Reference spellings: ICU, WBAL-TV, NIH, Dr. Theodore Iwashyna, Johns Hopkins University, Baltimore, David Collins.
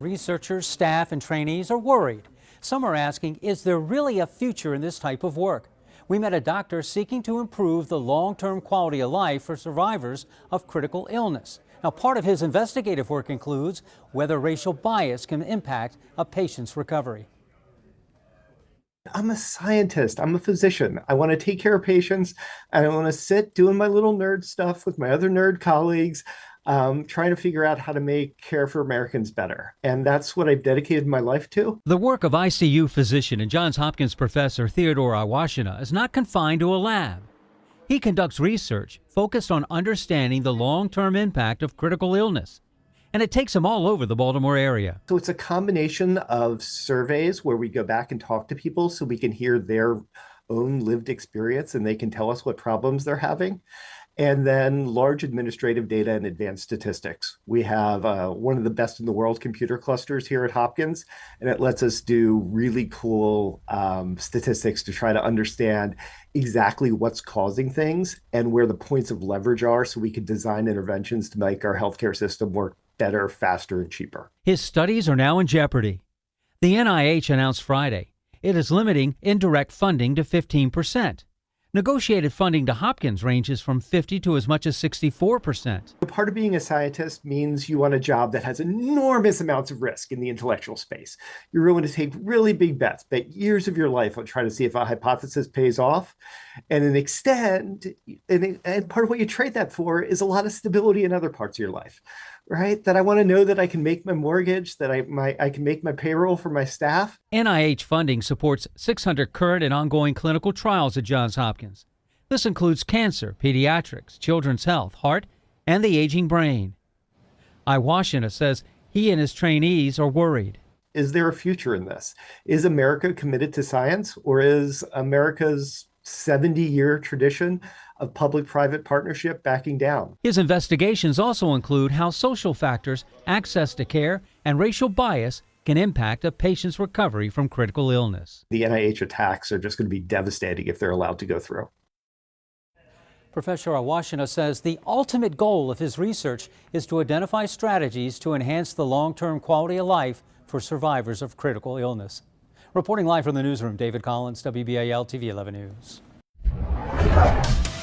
Researchers, staff, and trainees are worried. Some are asking, is there really a future in this type of work? We met a doctor seeking to improve the long-term quality of life for survivors of critical illness. Now, part of his investigative work includes whether racial bias can impact a patient's recovery. I'm a scientist. I'm a physician. I want to take care of patients, and I want to sit doing my little nerd stuff with my other nerd colleagues, trying to figure out how to make care for Americans better. And that's what I've dedicated my life to. The work of ICU physician and Johns Hopkins professor Theodore Iwashyna is not confined to a lab. He conducts research focused on understanding the long-term impact of critical illness, and it takes them all over the Baltimore area. So it's a combination of surveys where we go back and talk to people so we can hear their own lived experience and they can tell us what problems they're having, and then large administrative data and advanced statistics. We have one of the best in the world computer clusters here at Hopkins, and it lets us do really cool statistics to try to understand exactly what's causing things and where the points of leverage are so we can design interventions to make our healthcare system work better, faster, and cheaper. His studies are now in jeopardy. The NIH announced Friday it is limiting indirect funding to 15%. Negotiated funding to Hopkins ranges from 50 to as much as 64%. Part of being a scientist means you want a job that has enormous amounts of risk in the intellectual space. You're willing to take really big bets, bet years of your life on trying to see if a hypothesis pays off, and an extent, and part of what you trade that for is a lot of stability in other parts of your life, right? That I want to know that I can make my mortgage, that I can make my payroll for my staff. NIH funding supports 600 current and ongoing clinical trials at Johns Hopkins. This includes cancer, pediatrics, children's health, heart, and the aging brain. Iwashyna says he and his trainees are worried. Is there a future in this? Is America committed to science, or is America's 70-year tradition of public-private partnership backing down? His investigations also include how social factors, access to care, and racial bias can impact a patient's recovery from critical illness. The NIH attacks are just going to be devastating if they're allowed to go through. Professor Iwashyna says the ultimate goal of his research is to identify strategies to enhance the long-term quality of life for survivors of critical illness. Reporting live from the newsroom, David Collins, WBAL-TV 11 News.